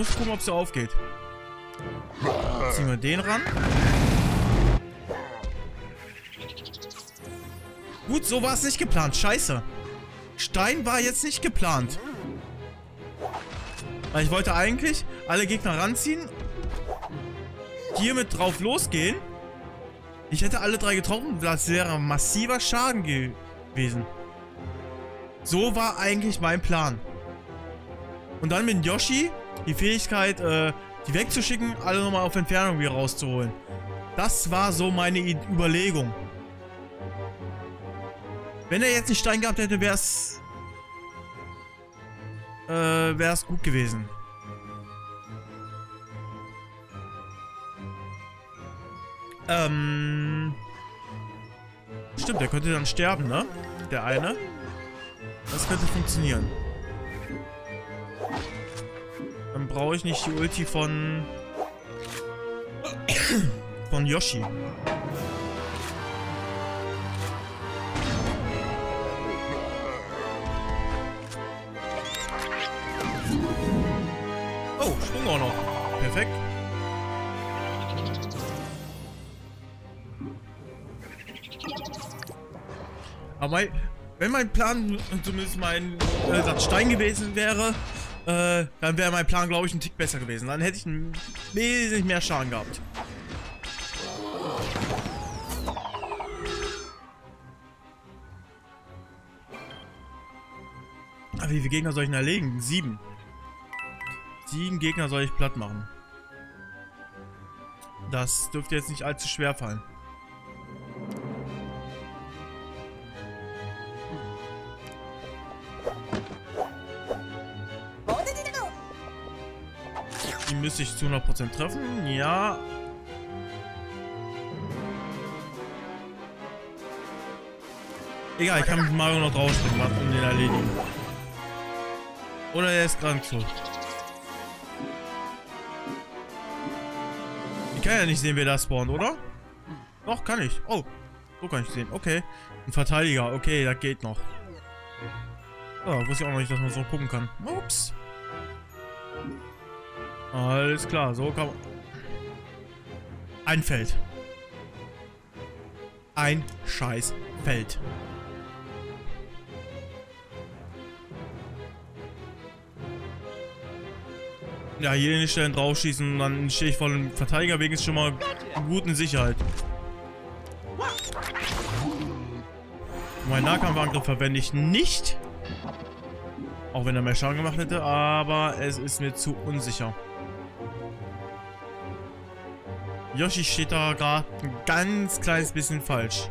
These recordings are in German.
muss gucken, ob sie aufgeht. Ziehen wir den ran. Gut, so war es nicht geplant. Scheiße. Stein war jetzt nicht geplant. Weil ich wollte eigentlich alle Gegner ranziehen. Hier mit drauf losgehen. Ich hätte alle drei getroffen. Das wäre massiver Schaden gewesen. So war eigentlich mein Plan. Und dann mit Yoshi die Fähigkeit, die wegzuschicken, alle nochmal auf Entfernung wieder rauszuholen. Das war so meine Überlegung. Wenn er jetzt nicht Stein gehabt hätte, wär's gut gewesen. Stimmt, der könnte dann sterben, ne? Der eine. Das könnte funktionieren. Dann brauche ich nicht die Ulti von... von Yoshi. Oh, Sprung auch noch. Perfekt. Aber wenn mein Plan, zumindest mein Stein gewesen wäre, dann wäre mein Plan, glaube ich, ein Tick besser gewesen. Dann hätte ich wesentlich mehr Schaden gehabt. Aber wie viele Gegner soll ich denn erlegen? 7. 7 Gegner soll ich platt machen. Das dürfte jetzt nicht allzu schwer fallen. Müsste ich zu 100% treffen? Ja. Egal, ich kann mit Mario noch draufspringen und den erledigen. Oder er ist krank so. Ich kann ja nicht sehen, wer da spawnt, oder? Doch, kann ich. Oh, so kann ich sehen. Okay. Ein Verteidiger. Okay, das geht noch. Oh, wusste ich auch noch nicht, dass man so gucken kann. Ups. Alles klar, so kann man... Ein Feld. Ein scheiß Feld. Ja, hier in den Stellen draufschießen, dann stehe ich vor dem Verteidiger wegen ist schon mal gut in Sicherheit. Mein Nahkampfangriff verwende ich nicht. Auch wenn er mehr Schaden gemacht hätte, aber es ist mir zu unsicher. Yoshi steht da gerade ein ganz kleines bisschen falsch.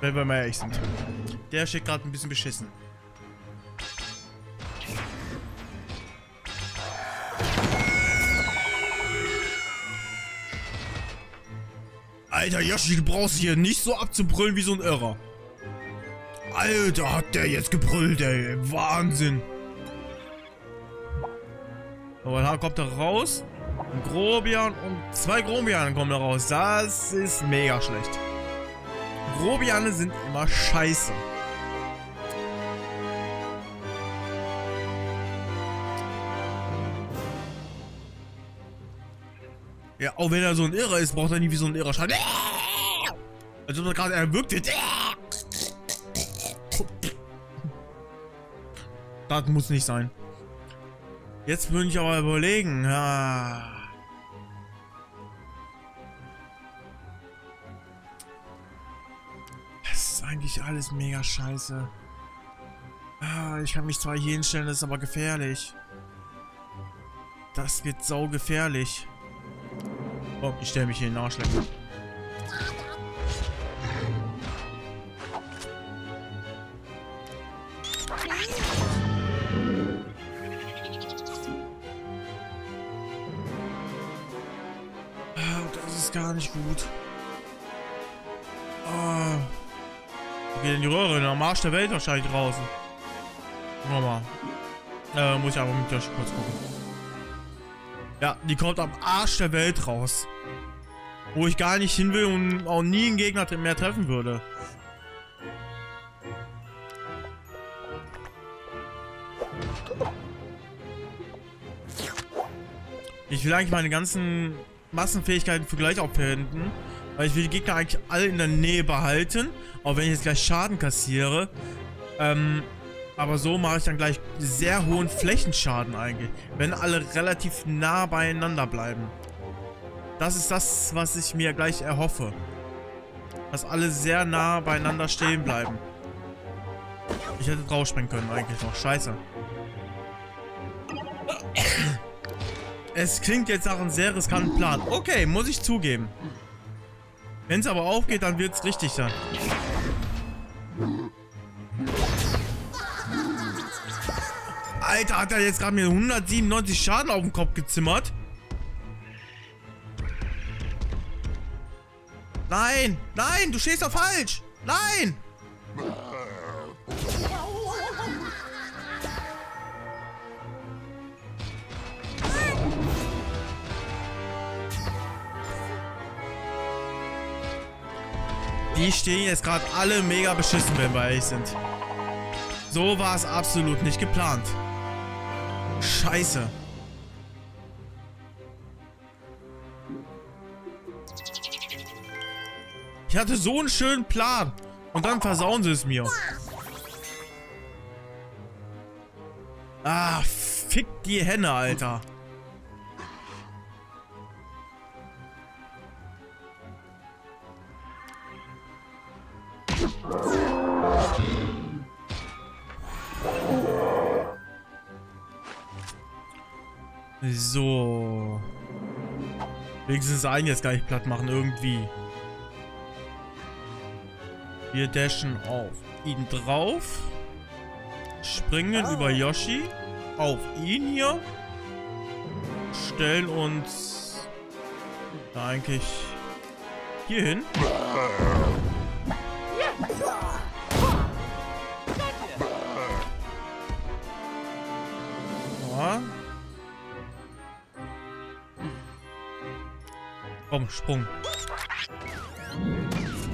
Wenn wir mal ehrlich sind. Der steht gerade ein bisschen beschissen. Alter, Yoshi, du brauchst hier nicht so abzubrüllen wie so ein Irrer. Alter, hat der jetzt gebrüllt, ey. Wahnsinn. Aber da kommt er raus. Ein Grobian und 2 Grobiane kommen da raus. Das ist mega schlecht. Grobiane sind immer scheiße. Ja, auch wenn er so ein Irrer ist, braucht er nie wie so ein Irrer schreien. Als ob er gerade erwürgt wird. Das muss nicht sein. Jetzt würde ich aber überlegen. Ja. Das ist eigentlich alles mega scheiße. Ah, ich kann mich zwar hier hinstellen, das ist aber gefährlich. Das wird sau gefährlich. Oh, ich stelle mich hier in den Arschleck. Gar nicht gut. Oh. Geht in die Röhre, am Arsch der Welt wahrscheinlich draußen. Guck mal. Muss ich aber mit Yoshi kurz gucken. Ja, die kommt am Arsch der Welt raus. Wo ich gar nicht hin will und auch nie einen Gegner mehr treffen würde. Ich will eigentlich meine ganzen Massenfähigkeiten für gleich auch verwenden, weil ich will die Gegner eigentlich alle in der Nähe behalten, auch wenn ich jetzt gleich Schaden kassiere. Aber so mache ich dann gleich sehr hohen Flächenschaden eigentlich, wenn alle relativ nah beieinander bleiben. Das ist das, was ich mir gleich erhoffe. Dass alle sehr nah beieinander stehen bleiben. Ich hätte draufspringen können eigentlich noch. Scheiße. Es klingt jetzt nach einem sehr riskanten Plan. Okay, muss ich zugeben. Wenn es aber aufgeht, dann wird es richtig sein. Alter, hat er jetzt gerade mir 197 Schaden auf den Kopf gezimmert? Nein! Nein! Du stehst doch falsch! Nein! Die stehen jetzt gerade alle mega beschissen, wenn wir ehrlich sind. So war es absolut nicht geplant. Scheiße. Ich hatte so einen schönen Plan. Und dann versauen sie es mir. Ah, fick die Henne, Alter. So. Wenigstens einen jetzt gar nicht platt machen, irgendwie. Wir dashen auf ihn drauf. Springen über Yoshi. Auf ihn hier. Stellen uns da eigentlich hier hin. Ja. Komm, Sprung.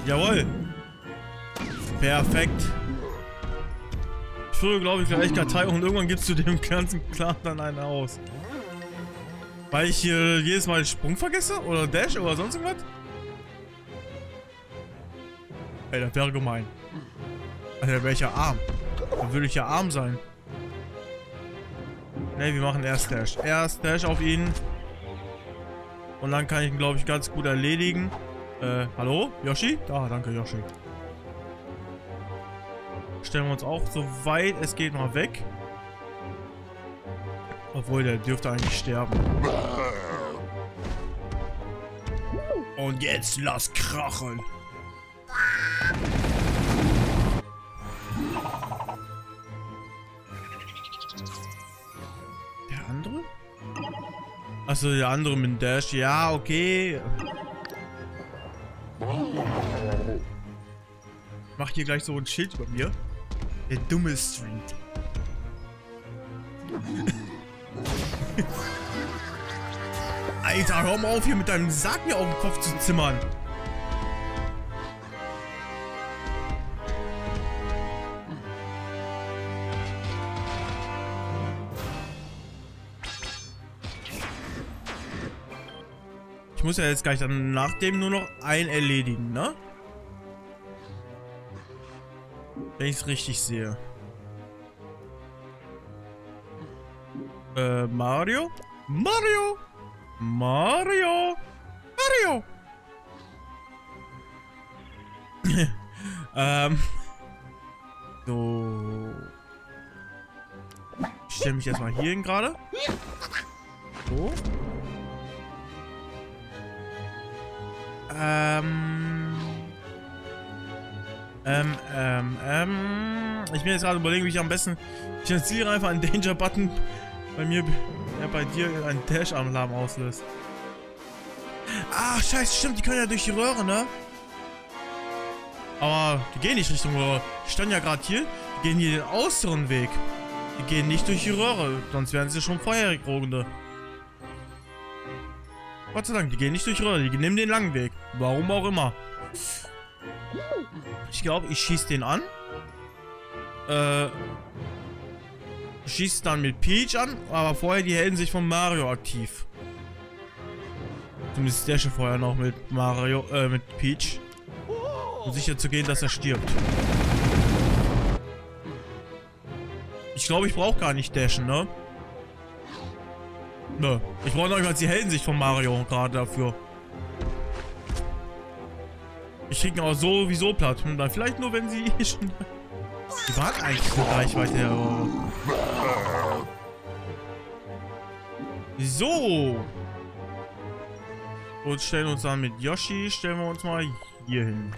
Jawohl. Perfekt. Ich führe, glaube ich, gleich Kartei und irgendwann gibst du dem ganzen Clan dann einen aus. Weil ich hier jedes Mal Sprung vergesse? Oder Dash oder sonst irgendwas? Ey, das wäre gemein. Alter, wäre ich ja arm. Dann würde ich ja arm sein. Ne, wir machen erst Dash. Erst Dash auf ihn. Und dann kann ich ihn, glaube ich, ganz gut erledigen. Hallo? Yoshi? Da, danke, Yoshi. Stellen wir uns auch so weit es geht mal weg. Obwohl, der dürfte eigentlich sterben. Und jetzt lass krachen. Der andere? Achso, der andere mit dem Dash. Ja, okay. Ich mach hier gleich so ein Schild über mir. Der dumme Stream. Alter, hör mal auf hier mit deinem Sarg mir auf den Kopf zu zimmern. Ich muss ja jetzt gleich dann nach dem nur noch einen erledigen, ne? Wenn ich es richtig sehe. Mario? Mario! Mario! Mario! So. Ich stelle mich erstmal hierhin gerade. So. Ich bin jetzt gerade überlegen, wie ich am besten. Ich installiere einfach einen Danger-Button bei mir, der bei dir einen Dash-Alarm auslöst. Ach, scheiße, stimmt, die können ja durch die Röhre, ne? Aber die gehen nicht Richtung Röhre. Die standen ja gerade hier. Die gehen hier den äußeren Weg. Die gehen nicht durch die Röhre, sonst wären sie schon Feuerrogende. Gott sei Dank, die gehen nicht durch die Röhre. Die nehmen den langen Weg. Warum auch immer. Ich glaube, ich schieße den an. Schießt dann mit Peach an, aber vorher die Helden sich von Mario aktiv. Zumindest der vorher noch mit Mario, mit Peach. Um sicher zu gehen, dass er stirbt. Ich glaube, ich brauche gar nicht dashen, ne? Nö. Ich brauche noch nicht mal die Heldensicht von Mario gerade dafür. Ich krieg ihn aber sowieso platt. Und dann vielleicht nur, wenn sie... Die waren eigentlich so Reichweite her. So. Und stellen uns dann mit Yoshi, stellen wir uns mal hier hin.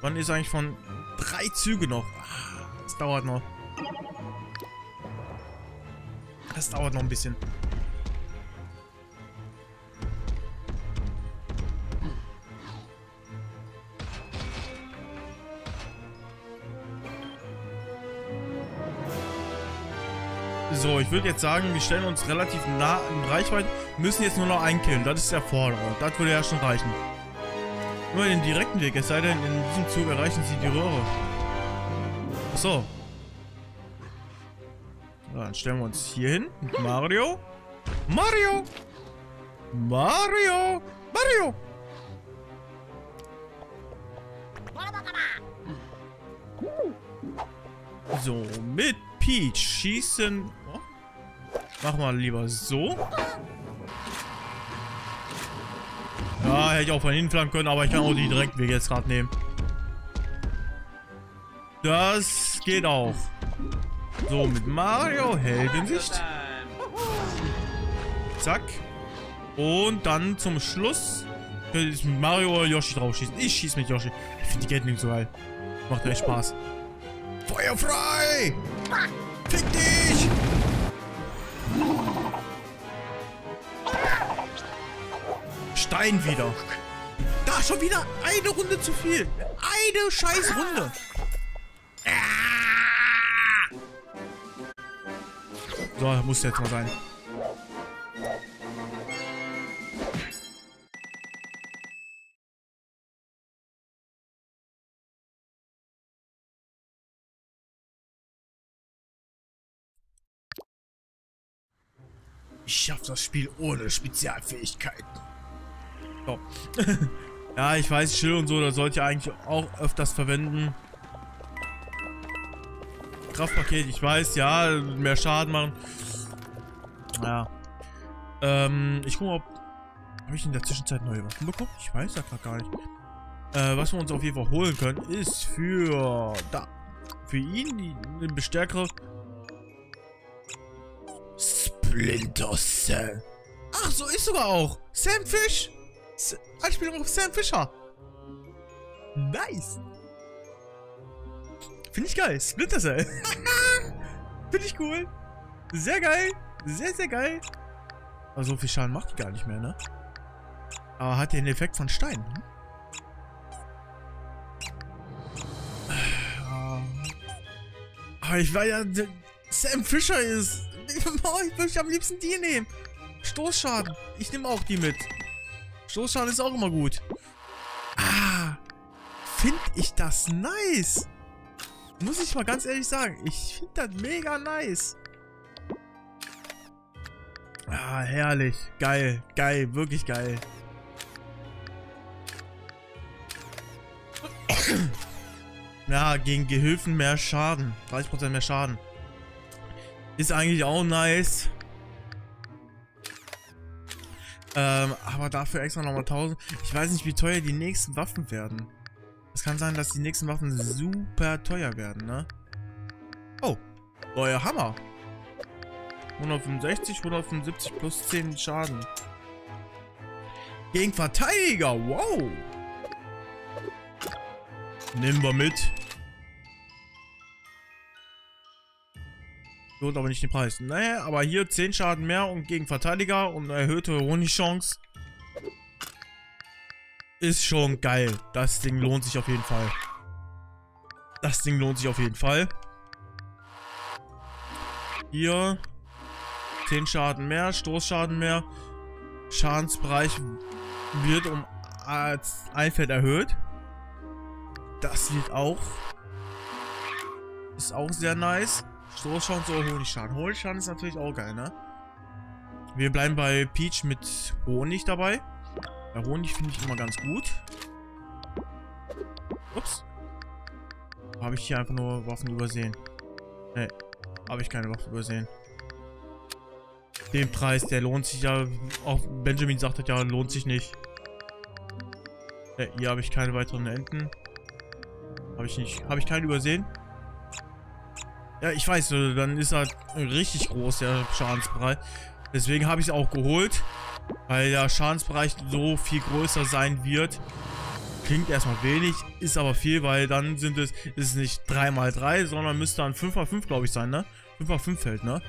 Wann ist eigentlich von 3 Züge noch? Das dauert noch. Das dauert noch ein bisschen. So, ich würde jetzt sagen, wir stellen uns relativ nah in Reichweite. Müssen jetzt nur noch einen killen. Das ist der Forderung. Das würde ja schon reichen. Nur den direkten Weg, es sei denn, in diesem Zug erreichen sie die Röhre. Achso. Dann stellen wir uns hier hin. Mit Mario. Mario! Mario! Mario! So, mit Peach schießen. Machen wir lieber so. Ja, hätte ich auch von hinten flammen können, aber ich kann auch die Direktwege jetzt gerade nehmen. Das geht auch. So, mit Mario Heldensicht. Zack. Und dann zum Schluss ist mit Mario oder Yoshi drauf schießen. Ich schieße mit Yoshi. Ich finde die Gatling so geil. Macht echt Spaß. Feuer frei! Fick dich! Stein wieder. Da, schon wieder eine Runde zu viel. Eine scheiß Runde. So, muss jetzt mal sein. Ich schaff das Spiel ohne Spezialfähigkeiten. So. Ja, ich weiß, Schild und so, das sollte ich eigentlich auch öfters verwenden. Kraftpaket, ich weiß, ja, mehr Schaden machen. Ja. Ich gucke mal, ob... Habe ich in der Zwischenzeit neue Waffen bekommen? Ich weiß ja gerade gar nicht. Was wir uns auf jeden Fall holen können, ist für... Da. Für ihn die bestärkere... Splinter Cell. Ach, so ist sogar auch. Sam Fish. Anspielung auf Sam Fisher. Nice. Finde ich geil. Splinter Cell. Finde ich cool. Sehr geil. Sehr, sehr geil. Aber so viel Schaden macht die gar nicht mehr, ne? Aber hat ja den Effekt von Stein. Hm? Aber ich war ja... Sam Fisher ist... Ich würde am liebsten die nehmen. Stoßschaden. Ich nehme auch die mit. Stoßschaden ist auch immer gut. Ah. Finde ich das nice. Muss ich mal ganz ehrlich sagen. Ich finde das mega nice. Ah, herrlich. Geil. Geil. Wirklich geil. Ja, gegen Gehilfen mehr Schaden. 30% mehr Schaden. Ist eigentlich auch nice. Aber dafür extra nochmal 1000. Ich weiß nicht, wie teuer die nächsten Waffen werden. Es kann sein, dass die nächsten Waffen super teuer werden, ne? Oh, neuer Hammer. 165, 175 plus 10 Schaden. Gegen Verteidiger, wow. Nehmen wir mit. Aber nicht den Preis. Naja, aber hier 10 Schaden mehr und gegen Verteidiger und eine erhöhte Honigchance. Ist schon geil. Das Ding lohnt sich auf jeden Fall. Das Ding lohnt sich auf jeden Fall. Hier 10 Schaden mehr, Stoßschaden mehr. Schadensbereich wird um ein Feld erhöht. Das wird auch. Ist auch sehr nice. Stoßschaden, so Honigschaden. Honigschaden ist natürlich auch geil, ne? Wir bleiben bei Peach mit Honig dabei. Ja, Honig finde ich immer ganz gut. Ups. Habe ich hier einfach nur Waffen übersehen? Ne, habe ich keine Waffen übersehen. Den Preis, der lohnt sich ja. Auch Benjamin sagt das ja, lohnt sich nicht. Ne, hier habe ich keine weiteren Enten. Habe ich nicht. Habe ich keinen übersehen? Ja, ich weiß, dann ist halt richtig groß der Schadensbereich. Deswegen habe ich es auch geholt, weil der Schadensbereich so viel größer sein wird. Klingt erstmal wenig, ist aber viel, weil dann sind es, ist nicht 3×3, sondern müsste dann 5×5, glaube ich, sein, ne? 5×5 fällt, ne?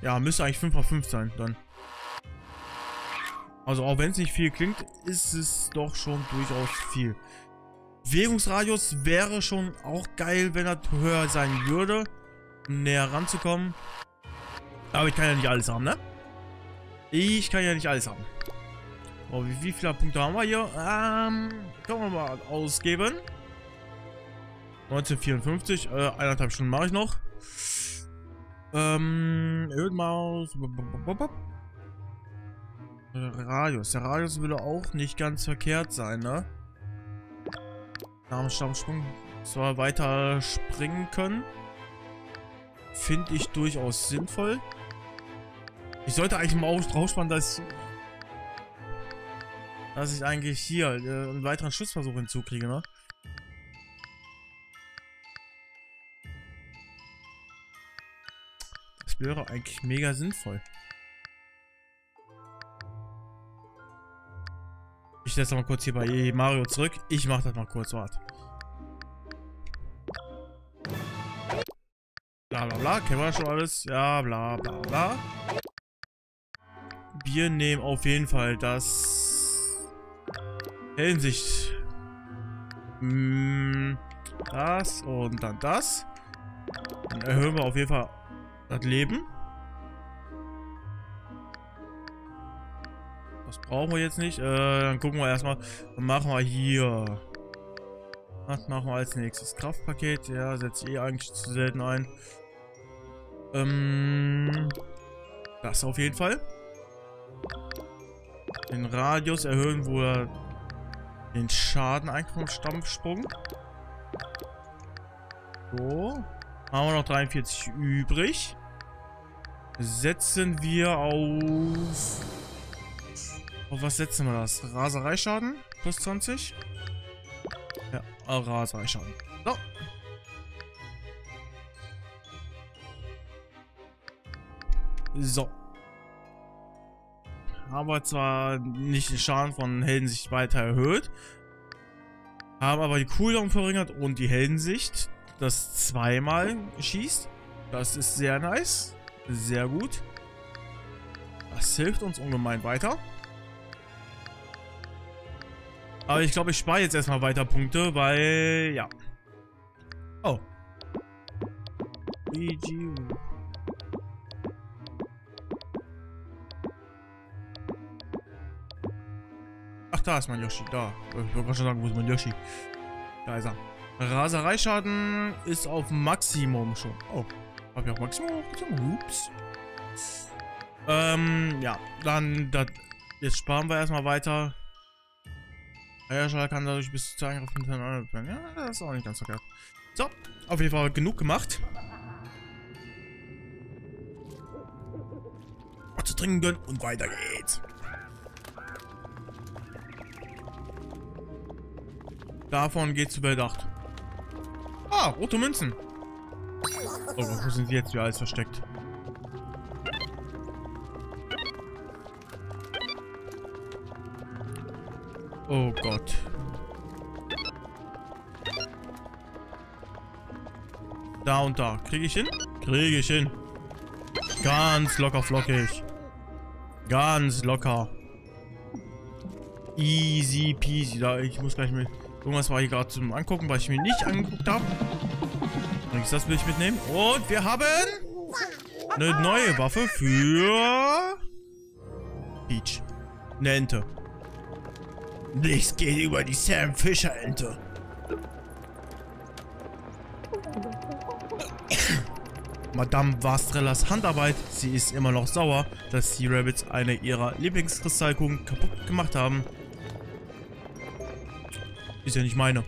Ja, müsste eigentlich 5×5 sein, dann. Also auch wenn es nicht viel klingt, ist es doch schon durchaus viel. Bewegungsradius wäre schon auch geil, wenn er höher sein würde, um näher ranzukommen. Aber ich kann ja nicht alles haben, ne? Ich kann ja nicht alles haben. Oh, wie viele Punkte haben wir hier? Können wir mal ausgeben. 1954, 1,5 Stunden mache ich noch. Ölmaus. Radius. Der Radius würde auch nicht ganz verkehrt sein, ne? Nach dem Stammsprung zwar weiter springen können. Finde ich durchaus sinnvoll. Ich sollte eigentlich mal draufspannen, dass ich eigentlich hier einen weiteren Schussversuch hinzukriege, ne? Das wäre eigentlich mega sinnvoll. Ich setze mal kurz hier bei Mario zurück. Ich mache das mal kurz, warte. Bla bla bla, kennen wir schon alles. Ja, bla bla bla. Wir nehmen auf jeden Fall das Hellensicht. Das und dann das. Dann erhöhen wir auf jeden Fall das Leben. Das brauchen wir jetzt nicht. Dann gucken wir erstmal. Dann machen wir hier. Was machen wir als nächstes? Kraftpaket. Ja, setze ich eh eigentlich zu selten ein. Das auf jeden Fall. Den Radius erhöhen, wo er den Schaden einkommt. Stampfsprung. So. Haben wir noch 43 übrig. Setzen wir auf... Auf was setzen wir das? Rasereischaden? Plus 20? Ja, Rasereischaden. So. So. Haben wir zwar nicht den Schaden von Heldensicht weiter erhöht, haben aber die Cooldown verringert und die Heldensicht, das zweimal schießt. Das ist sehr nice. Sehr gut. Das hilft uns ungemein weiter. Aber ich glaube, ich spare jetzt erstmal weiter Punkte, weil... Ja. Oh. GG. Da ist mein Yoshi, da. Ich wollte schon sagen, wo ist mein Yoshi? Da ist er. Rasereischaden ist auf Maximum schon. Oh, hab ich auf Maximum? Ups. Ja, dann, das, jetzt sparen wir erstmal weiter. Eierschall kann dadurch bis zu Angriff miteinander werden. Ja, das ist auch nicht ganz verkehrt. So, auf jeden Fall genug gemacht. Was zu trinken gönnen und weiter geht's. Davon geht's zu Verdacht. Ah, rote Münzen. Oh, wo sind die jetzt wieder alles versteckt? Oh Gott. Da und da. Kriege ich hin? Kriege ich hin. Ganz locker flockig. Ganz locker. Easy peasy. Da, ich muss gleich mit... Irgendwas war hier gerade zum Angucken, weil ich mir nicht angeguckt habe. Das will ich mitnehmen. Und wir haben eine neue Waffe für Peach. Eine Ente. Nichts geht über die Sam Fisher Ente. Madame Vastrellas Handarbeit. Sie ist immer noch sauer, dass die Rabbits eine ihrer Lieblingskristallkugeln kaputt gemacht haben. Ist ja nicht meine.